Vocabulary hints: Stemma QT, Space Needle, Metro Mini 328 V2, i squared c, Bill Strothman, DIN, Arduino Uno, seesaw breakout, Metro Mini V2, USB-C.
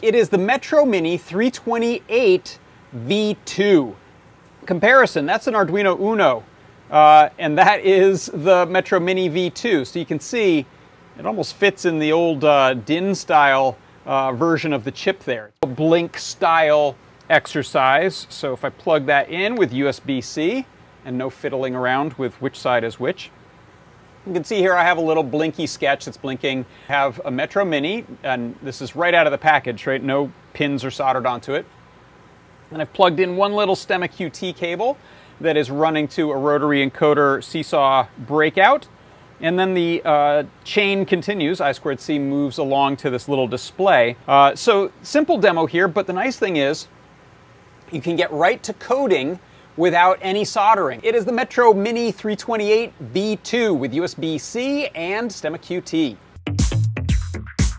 It is the Metro Mini 328 V2. Comparison, that's an Arduino Uno, and that is the Metro Mini V2. So you can see it almost fits in the old DIN style version of the chip there. A blink style exercise. So if I plug that in with USB-C, and no fiddling around with which side is which. You can see here I have a little blinky sketch that's blinking. I have a Metro Mini, and this is right out of the package, right? No pins are soldered onto it. And I've plugged in one little Stemma QT cable that is running to a rotary encoder seesaw breakout. And then the chain continues, i squared c moves along to this little display. So simple demo here, but the nice thing is you can get right to coding without any soldering. It is the Metro Mini 328 V2 with USB-C and Stemma QT.